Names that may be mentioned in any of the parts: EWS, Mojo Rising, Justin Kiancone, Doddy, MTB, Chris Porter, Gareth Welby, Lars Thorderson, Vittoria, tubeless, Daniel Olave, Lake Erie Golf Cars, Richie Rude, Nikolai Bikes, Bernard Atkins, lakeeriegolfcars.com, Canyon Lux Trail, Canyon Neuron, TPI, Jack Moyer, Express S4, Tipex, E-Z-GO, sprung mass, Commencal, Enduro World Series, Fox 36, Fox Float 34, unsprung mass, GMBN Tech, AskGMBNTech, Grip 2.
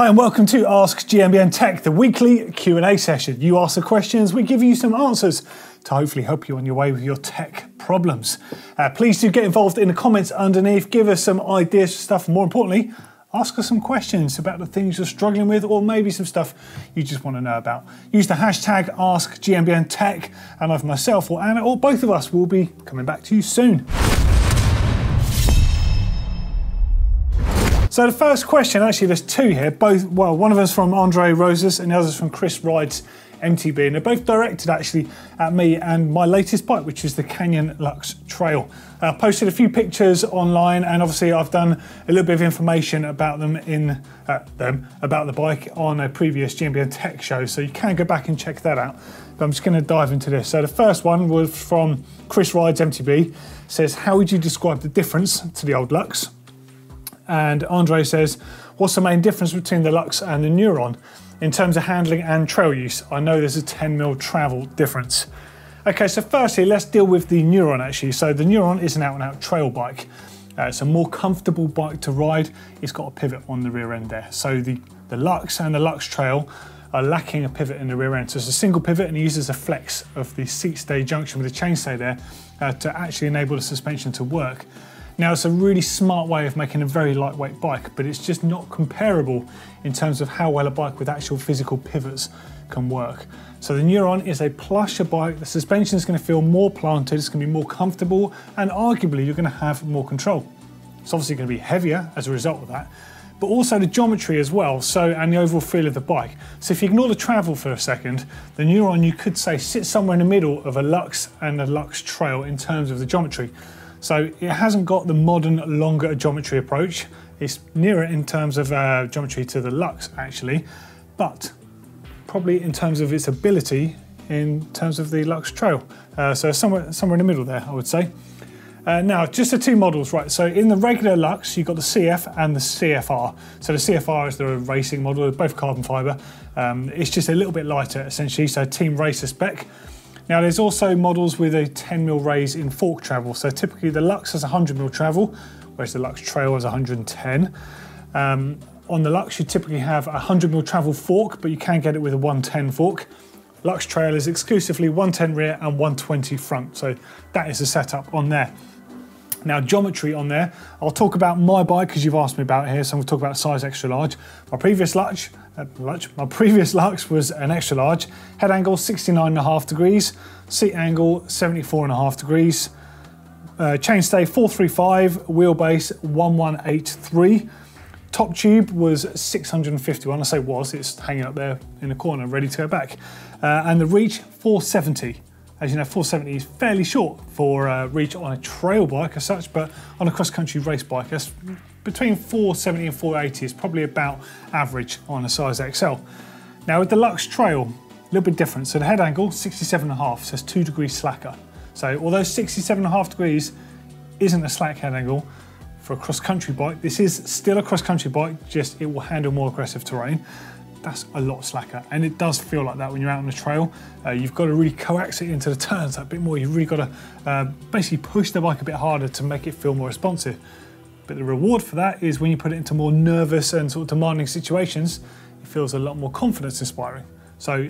Hi and welcome to Ask GMBN Tech, the weekly Q&A session. You ask the questions, we give you some answers to hopefully help you on your way with your tech problems. Please do get involved in the comments underneath, give us some ideas for stuff, and more importantly, ask us some questions about the things you're struggling with or maybe some stuff you just want to know about. Use the hashtag AskGMBNTech and either myself or Anna or both of us will be coming back to you soon. So the first question, actually there's two here, one of them's from Andre Rosas and the other's from Chris Rides MTB, and they're both directed actually at me and my latest bike, which is the Canyon Lux Trail. I posted a few pictures online and obviously I've done a little bit of information about them about the bike on a previous GMBN Tech show, so you can go back and check that out. But I'm just going to dive into this. So the first one was from Chris Rides MTB, says, how would you describe the difference to the old Lux? And Andre says, what's the main difference between the Lux and the Neuron in terms of handling and trail use? I know there's a 10 mil travel difference. Okay, so firstly, let's deal with the Neuron actually. So the Neuron is an out and out trail bike. It's a more comfortable bike to ride. It's got a pivot on the rear end there. So the Lux and the Lux Trail are lacking a pivot in the rear end. So it's a single pivot and it uses a flex of the seat stay junction with the chainstay there to actually enable the suspension to work. Now, it's a really smart way of making a very lightweight bike, but it's just not comparable in terms of how well a bike with actual physical pivots can work. So the Neuron is a plusher bike. The suspension is going to feel more planted, it's going to be more comfortable, and arguably you're going to have more control. It's obviously going to be heavier as a result of that, but also the geometry as well, so, and the overall feel of the bike. So if you ignore the travel for a second, the Neuron, you could say, sits somewhere in the middle of a Lux and a Lux Trail in terms of the geometry. So it hasn't got the modern, longer geometry approach. It's nearer in terms of geometry to the Lux actually, but probably in terms of its ability in terms of the Lux Trail. So somewhere in the middle there, I would say. Now, just the two models, right? So in the regular Lux, you've got the CF and the CFR. So the CFR is the racing model, they're both carbon fiber. It's just a little bit lighter essentially, so team racer spec. Now there's also models with a 10 mil raise in fork travel. So typically the Lux has 100 mil travel, whereas the Lux Trail has 110. On the Lux, you typically have a 100 mil travel fork, but you can get it with a 110 fork. Lux Trail is exclusively 110 rear and 120 front. So that is the setup on there. Now geometry on there, I'll talk about my bike because you've asked me about it here, so I'm gonna talk about size extra large. My previous Lux was an extra large, head angle 69.5 degrees, seat angle 74.5 degrees, chainstay 435, wheelbase 1183, top tube was 651, I say was, it's hanging up there in the corner, ready to go back, and the reach 470. As you know, 470 is fairly short for reach on a trail bike as such, but on a cross-country race bike, that's between 470 and 480 is probably about average on a size XL. Now with the Lux Trail, a little bit different. So the head angle, 67.5, so it's 2 degrees slacker. So although 67.5 degrees isn't a slack head angle for a cross-country bike, this is still a cross-country bike, just it will handle more aggressive terrain. That's a lot slacker, and it does feel like that when you're out on the trail. You've got to really coax it into the turns a bit more. You've really got to basically push the bike a bit harder to make it feel more responsive. But the reward for that is when you put it into more nervous and sort of demanding situations, it feels a lot more confidence inspiring. So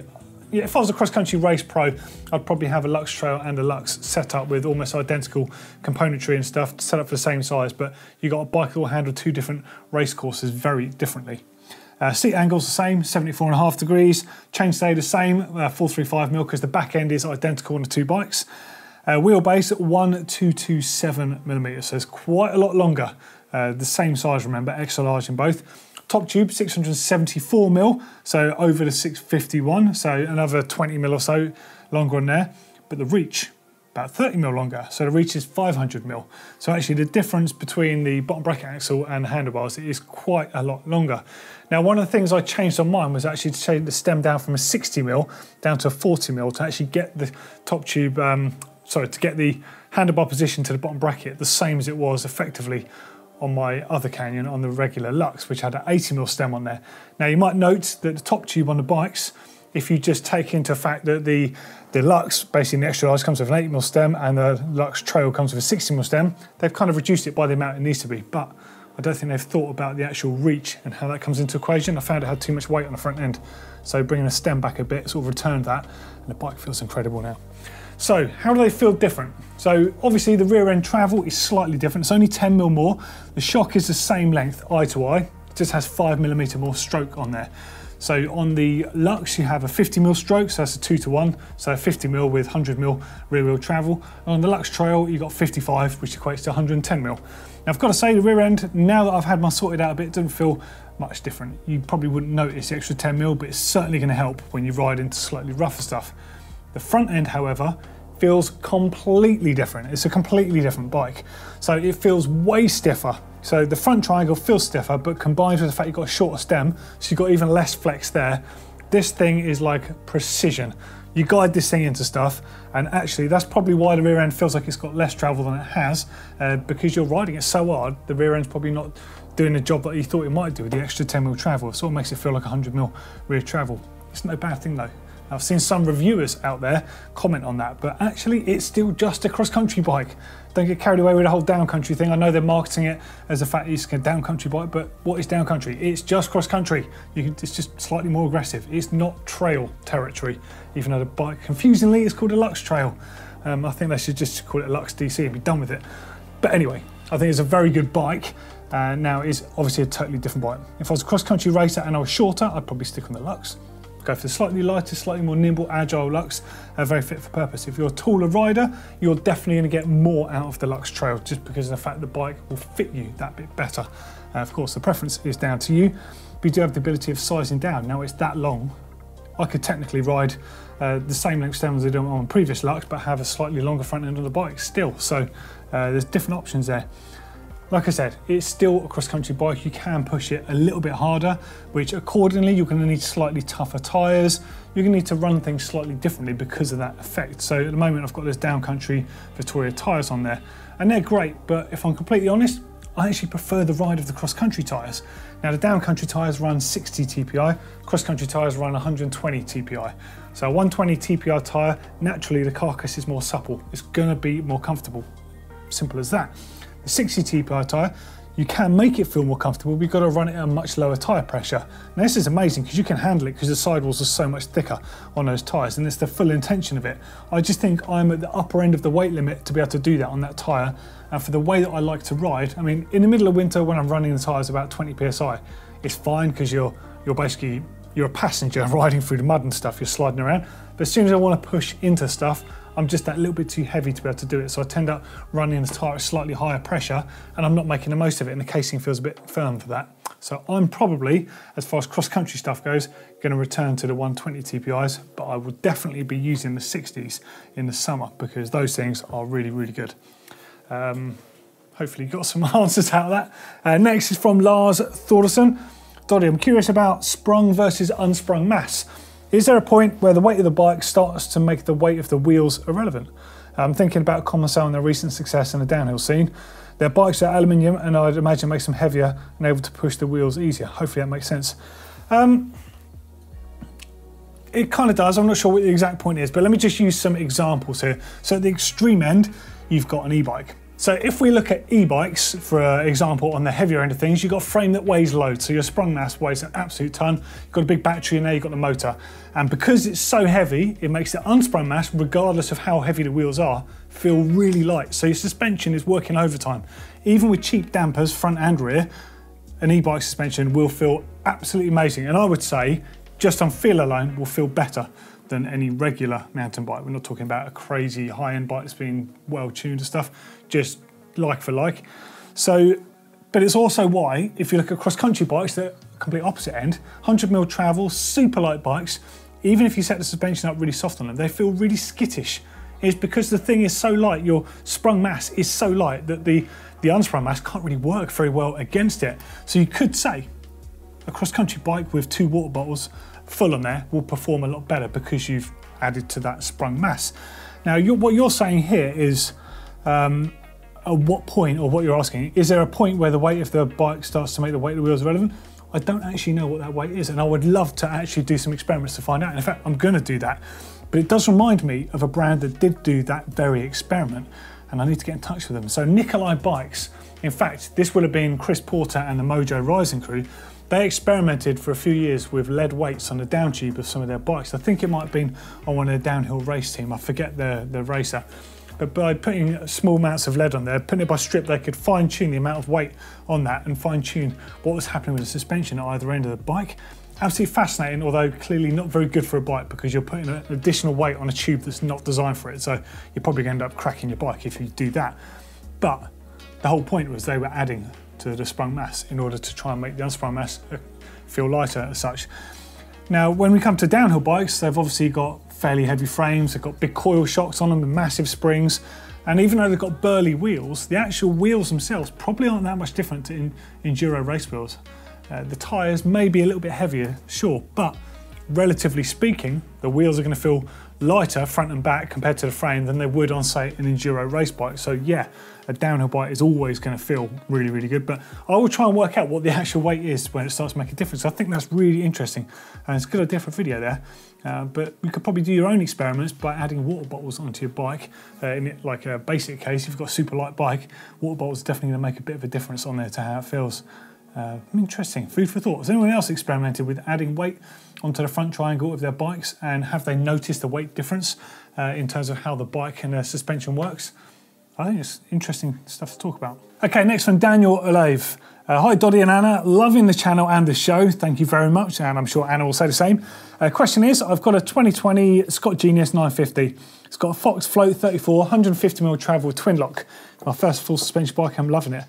yeah, if I was a cross-country race pro, I'd probably have a Lux Trail and a Lux set up with almost identical componentry and stuff set up for the same size, but you've got a bike that will handle two different race courses very differently. Seat angle's the same, 74.5 degrees. Chainstay the same, 435 mil, because the back end is identical on the two bikes. Wheelbase 1227 millimeters, so it's quite a lot longer. The same size, remember, extra large in both. Top tube 674 mil, so over the 651, so another 20 mil or so longer on there. But the reach, about 30 mil longer, so the reach is 500 mil. So actually the difference between the bottom bracket axle and handlebars is quite a lot longer. Now one of the things I changed on mine was actually to change the stem down from a 60 mil down to a 40 mil to actually get the top tube, to get the handlebar position to the bottom bracket the same as it was effectively on my other Canyon on the regular Lux, which had an 80 mil stem on there. Now you might note that the top tube on the bikes, if you just take into fact that the Lux, basically the extra large, comes with an 8 mil stem and the Lux Trail comes with a 60 mil stem, they've kind of reduced it by the amount it needs to be. But I don't think they've thought about the actual reach and how that comes into equation. I found it had too much weight on the front end. So bringing the stem back a bit, sort of returned that, and the bike feels incredible now. So how do they feel different? So obviously the rear end travel is slightly different. It's only 10mm more. The shock is the same length eye to eye. It just has 5mm more stroke on there. So on the Lux, you have a 50mm stroke, so that's a 2-to-1. So 50mm with 100mm rear wheel travel. And on the Lux Trail, you've got 55, which equates to 110mm. Now I've got to say the rear end, now that I've had my sorted out a bit, it doesn't feel much different. You probably wouldn't notice the extra 10mm, but it's certainly going to help when you ride into slightly rougher stuff. The front end, however, feels completely different. It's a completely different bike. So it feels way stiffer. So the front triangle feels stiffer, but combined with the fact you've got a shorter stem, so you've got even less flex there. This thing is like precision. You guide this thing into stuff, and actually that's probably why the rear end feels like it's got less travel than it has, because you're riding it so hard, the rear end's probably not doing the job that you thought it might do with the extra 10mm travel. It sort of makes it feel like 100mm rear travel. It's no bad thing though. I've seen some reviewers out there comment on that, but actually it's still just a cross-country bike. Don't get carried away with the whole down-country thing. I know they're marketing it as the fact it's a down-country bike, but what is down-country? It's just cross-country. It's just slightly more aggressive. It's not trail territory, even though the bike confusingly is called a Lux Trail. I think they should just call it a Lux DC and be done with it. But anyway, I think it's a very good bike. Now it's obviously a totally different bike. If I was a cross-country racer and I was shorter, I'd probably stick on the Lux. Go for the slightly lighter, slightly more nimble, agile Lux, very fit for purpose. If you're a taller rider, you're definitely going to get more out of the Lux Trail just because of the fact the bike will fit you that bit better. Of course, the preference is down to you, but you do have the ability of sizing down. Now it's that long. I could technically ride the same length stem as I did on previous Lux, but have a slightly longer front end of the bike still. So there's different options there. Like I said, it's still a cross-country bike. You can push it a little bit harder, which accordingly, you're gonna need slightly tougher tires. You're gonna need to run things slightly differently because of that effect. So at the moment, I've got those down-country Vittoria tires on there, and they're great, but if I'm completely honest, I actually prefer the ride of the cross-country tires. Now the down-country tires run 60 TPI, cross-country tires run 120 TPI. So a 120 TPI tire, naturally the carcass is more supple. It's gonna be more comfortable, simple as that. The 60 TPI tyre, you can make it feel more comfortable, but you've got to run it at a much lower tyre pressure. Now this is amazing because you can handle it because the sidewalls are so much thicker on those tyres, and it's the full intention of it. I just think I'm at the upper end of the weight limit to be able to do that on that tyre, and for the way that I like to ride, I mean, in the middle of winter when I'm running the tyres about 20 psi, it's fine because you're basically, you're a passenger riding through the mud and stuff, you're sliding around, but as soon as I want to push into stuff, I'm just that little bit too heavy to be able to do it. So I tend up running the tyre at slightly higher pressure, and I'm not making the most of it, and the casing feels a bit firm for that. So I'm probably, as far as cross-country stuff goes, going to return to the 120 TPIs, but I will definitely be using the 60s in the summer because those things are really, really good. Hopefully you got some answers out of that. Next is from Lars Thorderson. Doddy, I'm curious about sprung versus unsprung mass. Is there a point where the weight of the bike starts to make the weight of the wheels irrelevant? I'm thinking about Commencal and their recent success in the downhill scene. Their bikes are aluminium, and I'd imagine makes them heavier and able to push the wheels easier. Hopefully that makes sense. It kind of does. I'm not sure what the exact point is, but let me just use some examples here. So at the extreme end, you've got an e-bike. So if we look at e-bikes, for example, on the heavier end of things, you've got a frame that weighs loads. So your sprung mass weighs an absolute ton. You've got a big battery in there, you've got the motor. And because it's so heavy, it makes the unsprung mass, regardless of how heavy the wheels are, feel really light. So your suspension is working overtime. Even with cheap dampers, front and rear, an e-bike suspension will feel absolutely amazing. And I would say, just on feel alone, will feel better than any regular mountain bike. We're not talking about a crazy high-end bike that's been well-tuned and stuff, just like for like. So, but it's also why, if you look at cross-country bikes, they're complete opposite end, 100mm travel, super light bikes, even if you set the suspension up really soft on them, they feel really skittish. It's because the thing is so light, your sprung mass is so light that the unsprung mass can't really work very well against it. So you could say a cross-country bike with 2 water bottles full on there will perform a lot better because you've added to that sprung mass. Now, what you're saying here is, at what point, or what you're asking, is there a point where the weight of the bike starts to make the weight of the wheels relevant? I don't actually know what that weight is, and I would love to actually do some experiments to find out. In fact, I'm gonna do that. But it does remind me of a brand that did do that very experiment, and I need to get in touch with them. So Nikolai Bikes In fact, this will have been Chris Porter and the Mojo Rising crew. They experimented for a few years with lead weights on the down tube of some of their bikes. I think it might have been on one of the downhill race team. I forget the racer. But by putting small amounts of lead on there, putting it by strip, they could fine tune the amount of weight on that and fine tune what was happening with the suspension at either end of the bike. Absolutely fascinating, although clearly not very good for a bike because you're putting an additional weight on a tube that's not designed for it. So you're probably going to end up cracking your bike if you do that. But the whole point was they were adding to the sprung mass in order to try and make the unsprung mass feel lighter as such. Now, when we come to downhill bikes, they've obviously got fairly heavy frames, they've got big coil shocks on them with massive springs, and even though they've got burly wheels, the actual wheels themselves probably aren't that much different to enduro race wheels. The tyres may be a little bit heavier, sure, but relatively speaking, the wheels are going to feel lighter front and back compared to the frame than they would on, say, an enduro race bike. So yeah, a downhill bike is always going to feel really, really good, but I will try and work out what the actual weight is when it starts to make a difference. I think that's really interesting, and it's a good idea for a video there, but you could probably do your own experiments by adding water bottles onto your bike. In like a basic case, if you've got a super light bike, water bottles are definitely going to make a bit of a difference on there to how it feels. Interesting, food for thought. Has anyone else experimented with adding weight onto the front triangle of their bikes, and have they noticed the weight difference in terms of how the bike and the suspension works? I think it's interesting stuff to talk about. Okay, next one, Daniel Olave. Hi Doddy and Anna, loving the channel and the show, thank you very much, and I'm sure Anna will say the same. Question is, I've got a 2020 Scott Genius 950. It's got a Fox Float 34 150mm travel twin lock. My first full suspension bike, I'm loving it.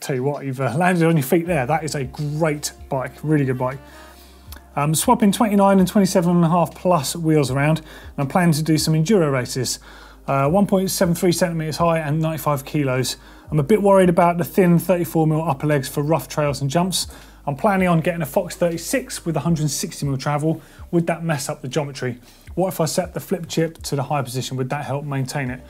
Tell you what, you've landed on your feet there. That is a great bike, really good bike. I'm swapping 29 and 27.5 plus wheels around, and I'm planning to do some enduro races. 1.73 centimeters high and 95 kilos. I'm a bit worried about the thin 34mm upper legs for rough trails and jumps. I'm planning on getting a Fox 36 with 160mm travel. Would that mess up the geometry? What if I set the flip chip to the high position? Would that help maintain it?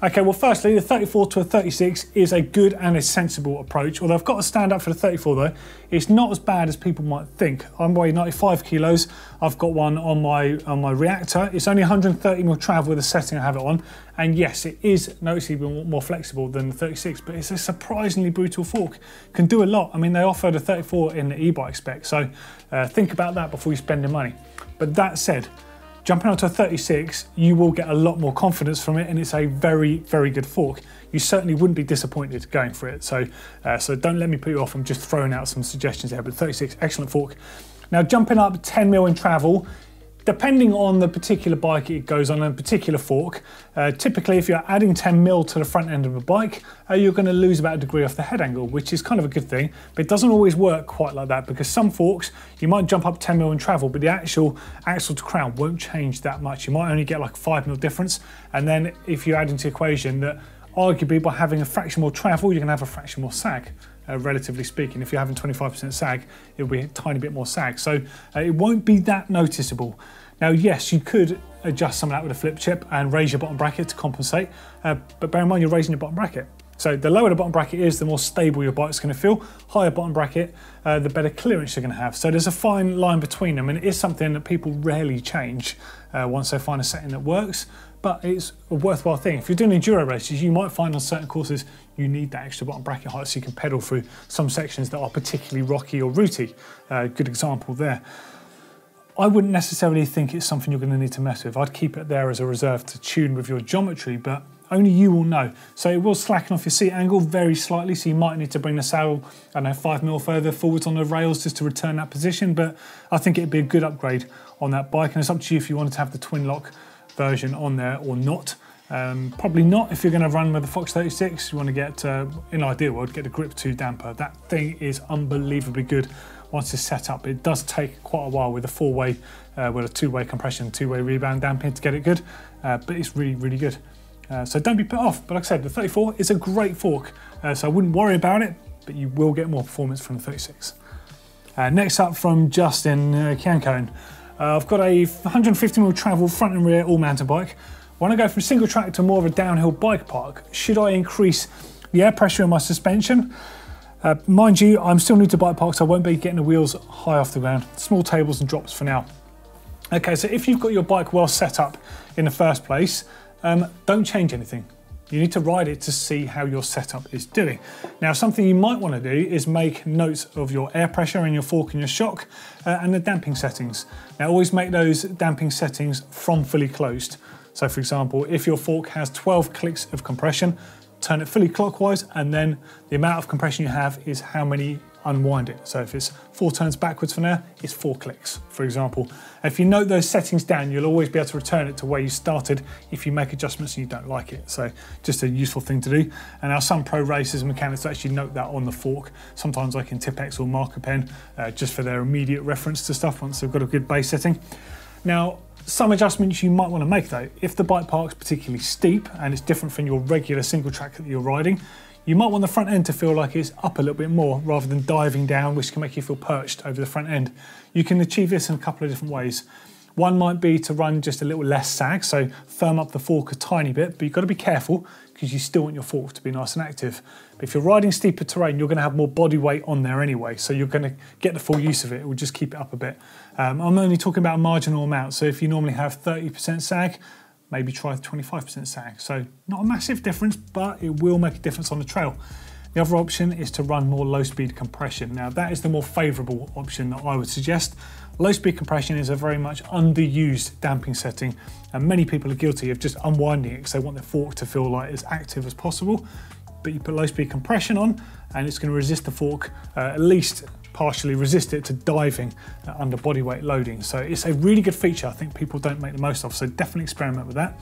Okay, well firstly, the 34 to a 36 is a good and a sensible approach, although I've got to stand up for the 34 though. It's not as bad as people might think. I'm weighing 95 kilos, I've got one on my reactor. It's only 130mm travel with the setting I have it on, and yes, it is noticeably more flexible than the 36, but it's a surprisingly brutal fork. Can do a lot. I mean, they offer the 34 in the e-bike spec, so think about that before you spend your money. But that said, jumping onto a 36, you will get a lot more confidence from it, and it's a very, very good fork. You certainly wouldn't be disappointed going for it, so don't let me put you off. I'm just throwing out some suggestions there, but 36, excellent fork. Now, jumping up 10mm in travel, depending on the particular bike it goes on and a particular fork, typically if you're adding 10mm to the front end of a bike, you're going to lose about a degree off the head angle, which is kind of a good thing, but it doesn't always work quite like that, because some forks, you might jump up 10mm in travel, but the actual axle to crown won't change that much. You might only get like a 5mm difference, and then if you add into the equation that arguably by having a fraction more travel, you're going to have a fraction more sag. Relatively speaking, if you're having 25% sag, it'll be a tiny bit more sag. So it won't be that noticeable. Now, yes, you could adjust some of that with a flip chip and raise your bottom bracket to compensate, but bear in mind you're raising your bottom bracket. So the lower the bottom bracket is, the more stable your bike's going to feel. Higher bottom bracket, the better clearance you're going to have. So there's a fine line between them, and it is something that people rarely change once they find a setting that works, but it's a worthwhile thing. If you're doing enduro races, you might find on certain courses you need that extra bottom bracket height so you can pedal through some sections that are particularly rocky or rooty. Good example there. I wouldn't necessarily think it's something you're going to need to mess with. I'd keep it there as a reserve to tune with your geometry, but only you will know. So it will slacken off your seat angle very slightly, so you might need to bring the saddle, I don't know, 5mm further forwards on the rails just to return that position, but I think it'd be a good upgrade on that bike, and it's up to you if you wanted to have the twin lock version on there or not. Probably not if you're going to run with the Fox 36. You want to get, in an ideal world, get the Grip 2 damper. That thing is unbelievably good once it's set up. It does take quite a while with a two-way compression, two-way rebound damping to get it good, but it's really, really good. So don't be put off, but like I said, the 34 is a great fork, so I wouldn't worry about it, but you will get more performance from the 36. Next up from Justin Kiancone. I've got a 150mm travel front and rear all mountain bike. When I go from single track to more of a downhill bike park, should I increase the air pressure in my suspension? Mind you, I'm still new to bike parks, so I won't be getting the wheels high off the ground. Small tables and drops for now. Okay, so if you've got your bike well set up in the first place, don't change anything. You need to ride it to see how your setup is doing. Now, something you might want to do is make notes of your air pressure and your fork and your shock and the damping settings. Now, always make those damping settings from fully closed. So for example, if your fork has 12 clicks of compression, turn it fully clockwise, and then the amount of compression you have is how many unwind it. So if it's 4 turns backwards from there, it's 4 clicks, for example. If you note those settings down, you'll always be able to return it to where you started if you make adjustments and you don't like it. So just a useful thing to do. And now some pro racers and mechanics actually note that on the fork, sometimes like in Tipex or marker pen, just for their immediate reference to stuff once they've got a good base setting. Now, some adjustments you might want to make though. If the bike park's particularly steep and it's different from your regular single track that you're riding, you might want the front end to feel like it's up a little bit more rather than diving down, which can make you feel perched over the front end. You can achieve this in a couple of different ways. One might be to run just a little less sag, so firm up the fork a tiny bit, but you've got to be careful because you still want your fork to be nice and active. But if you're riding steeper terrain, you're going to have more body weight on there anyway, so you're going to get the full use of it. It will just keep it up a bit. I'm only talking about a marginal amount, so if you normally have 30% sag, maybe try 25% sag. So not a massive difference, but it will make a difference on the trail. The other option is to run more low-speed compression. Now, that is the more favorable option that I would suggest. Low-speed compression is a very much underused damping setting, and many people are guilty of just unwinding it because they want their fork to feel like as active as possible. But you put low-speed compression on, and it's going to resist the fork, at least partially resist it to diving under body weight loading. So it's a really good feature I think people don't make the most of, so definitely experiment with that.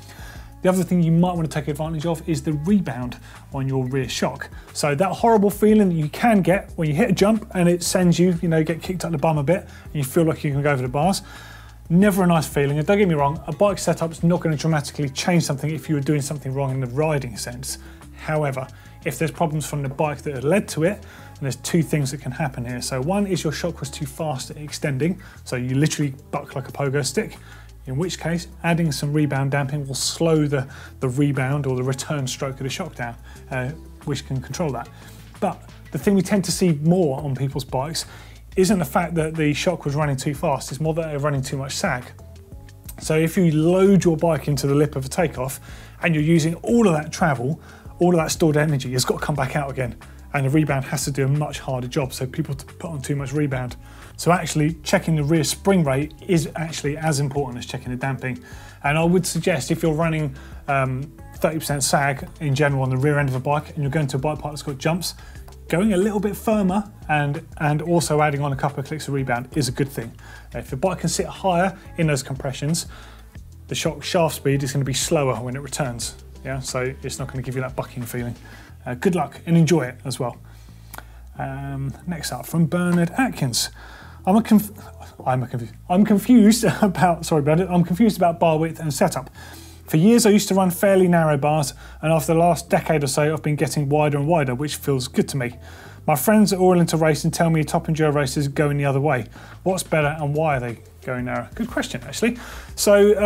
The other thing you might want to take advantage of is the rebound on your rear shock. So that horrible feeling that you can get when you hit a jump and it sends you, get kicked up the bum a bit and you feel like you can go over the bars. Never a nice feeling, and don't get me wrong, a bike setup's not going to dramatically change something if you were doing something wrong in the riding sense. However, if there's problems from the bike that have led to it, and there's two things that can happen here. So one is your shock was too fast at extending, so you literally buck like a pogo stick, in which case adding some rebound damping will slow the rebound or the return stroke of the shock down, which can control that. But the thing we tend to see more on people's bikes isn't the fact that the shock was running too fast, it's more that they're running too much sag. So if you load your bike into the lip of a takeoff and you're using all of that travel, all of that stored energy has got to come back out again, and the rebound has to do a much harder job, so people put on too much rebound. So actually checking the rear spring rate is actually as important as checking the damping. And I would suggest if you're running 30% sag in general on the rear end of a bike and you're going to a bike park that's got jumps, going a little bit firmer and also adding on a couple of clicks of rebound is a good thing. If your bike can sit higher in those compressions, the shock shaft speed is going to be slower when it returns. Yeah, so it's not going to give you that bucking feeling. Good luck and enjoy it as well. Next up from Bernard Atkins. I'm confused about bar width and setup. For years I used to run fairly narrow bars, and after the last decade or so I've been getting wider and wider, which feels good to me. My friends are all into racing tell me top enduro races going the other way. What's better and why are they going narrow? Good question actually. So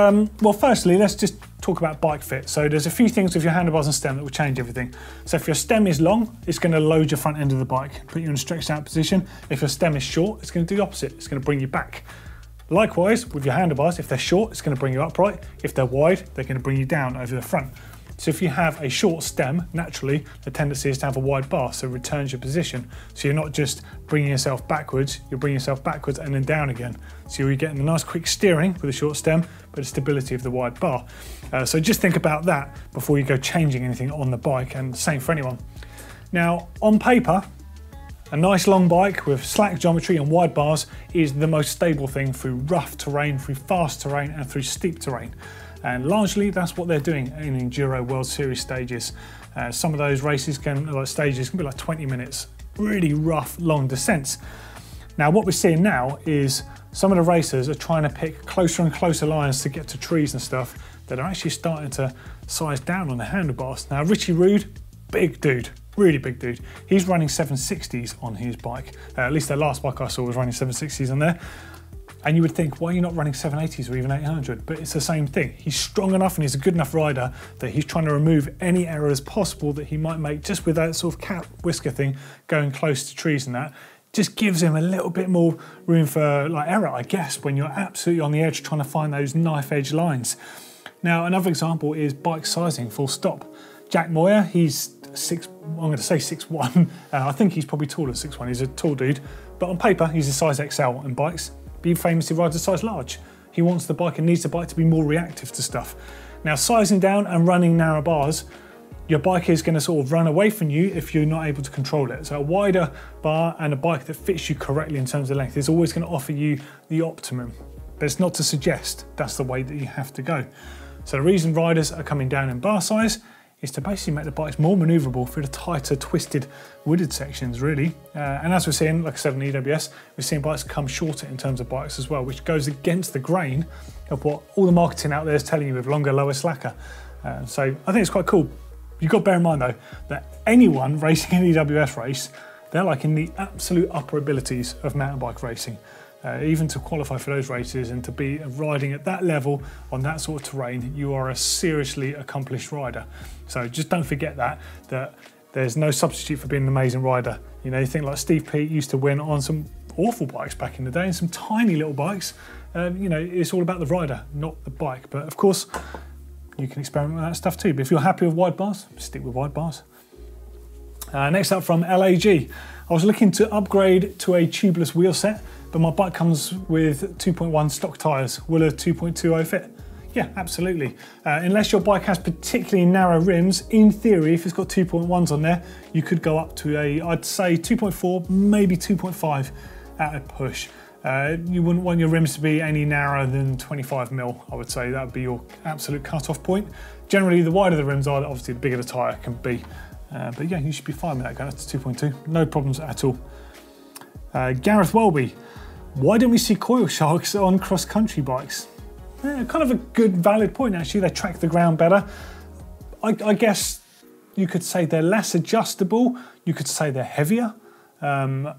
well, firstly let's just talk about bike fit. So there's a few things with your handlebars and stem that will change everything. So if your stem is long, it's going to load your front end of the bike, put you in a stretched out position. If your stem is short, it's going to do the opposite. It's going to bring you back. Likewise, with your handlebars, if they're short, it's going to bring you upright. If they're wide, they're going to bring you down over the front. So if you have a short stem, naturally, the tendency is to have a wide bar, so it returns your position. So you're not just bringing yourself backwards, you're bringing yourself backwards and then down again. So you're getting a nice quick steering with a short stem, but the stability of the wide bar. So just think about that before you go changing anything on the bike, and same for anyone. Now, on paper, a nice long bike with slack geometry and wide bars is the most stable thing through rough terrain, through fast terrain, and through steep terrain. And largely that's what they're doing in Enduro World Series stages. Some of those races stages can be like 20 minutes, really rough, long descents. Now what we're seeing now is some of the racers are trying to pick closer and closer lines to get to trees and stuff that are actually starting to size down on the handlebars. Now Richie Rude, big dude, really big dude. He's running 760s on his bike. At least the last bike I saw was running 760s on there. And you would think, why are you not running 780s or even 800? But it's the same thing. He's strong enough and he's a good enough rider that he's trying to remove any errors possible that he might make just with that sort of cat whisker thing going close to trees and that. Just gives him a little bit more room for error, I guess, when you're absolutely on the edge trying to find those knife edge lines. Now, another example is bike sizing, full stop. Jack Moyer, he's I'm going to say 6'1". I think he's probably taller than 6'1". He's a tall dude, but on paper, he's a size XL on bikes. But he famously rides a size large. He wants the bike and needs the bike to be more reactive to stuff. Now, sizing down and running narrow bars, your bike is going to sort of run away from you if you're not able to control it. So a wider bar and a bike that fits you correctly in terms of length is always going to offer you the optimum. But it's not to suggest that's the way that you have to go. So the reason riders are coming down in bar size is to basically make the bikes more maneuverable through the tighter, twisted, wooded sections, really. And as we're seeing, like I said on EWS, we're seeing bikes come shorter in terms of bikes as well, which goes against the grain of what all the marketing out there is telling you with longer, lower, slacker. So I think it's quite cool. You've got to bear in mind though, that anyone racing an EWS race, they're like in the absolute upper abilities of mountain bike racing. Even to qualify for those races and to be riding at that level on that sort of terrain, you are a seriously accomplished rider. So just don't forget that there's no substitute for being an amazing rider. You know, you think like Steve Peat used to win on some awful bikes back in the day and some tiny little bikes. You know, it's all about the rider, not the bike. But of course, you can experiment with that stuff too. But if you're happy with wide bars, stick with wide bars. Next up from LAG, I was looking to upgrade to a tubeless wheel set, but my bike comes with 2.1 stock tyres. Will a 2.20 fit? Yeah, absolutely. Unless your bike has particularly narrow rims, in theory, if it's got 2.1s on there, you could go up to a, I'd say 2.4, maybe 2.5 at a push. You wouldn't want your rims to be any narrower than 25mm, I would say. That would be your absolute cut-off point. Generally, the wider the rims are, obviously the bigger the tyre can be. But yeah, you should be fine with that going up to 2.2, no problems at all. Gareth Welby, why don't we see coil sharks on cross-country bikes? Kind of a good valid point actually, they track the ground better. I guess you could say they're less adjustable, you could say they're heavier. I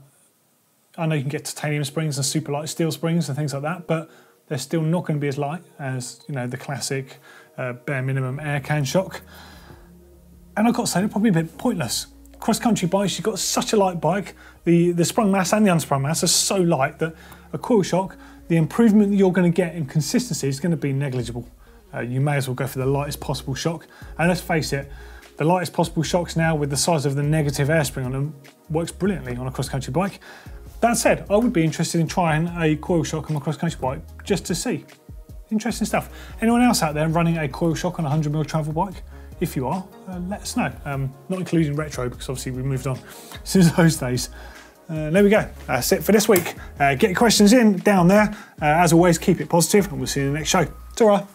know you can get titanium springs and super light steel springs and things like that, but they're still not going to be as light as, you know, the classic bare minimum air can shock. And I've got to say, they're probably a bit pointless. Cross-country bikes, you've got such a light bike, the sprung mass and the unsprung mass are so light that a coil shock, the improvement that you're going to get in consistency is going to be negligible. You may as well go for the lightest possible shock. And let's face it, the lightest possible shocks now with the size of the negative air spring on them works brilliantly on a cross-country bike. That said, I would be interested in trying a coil shock on a cross-country bike just to see. Interesting stuff. Anyone else out there running a coil shock on a 100mm travel bike? If you are, let us know. Not including retro, because obviously we moved on since those days. There we go, that's it for this week. Get your questions in down there. As always, keep it positive and we'll see you in the next show. Ta-ra.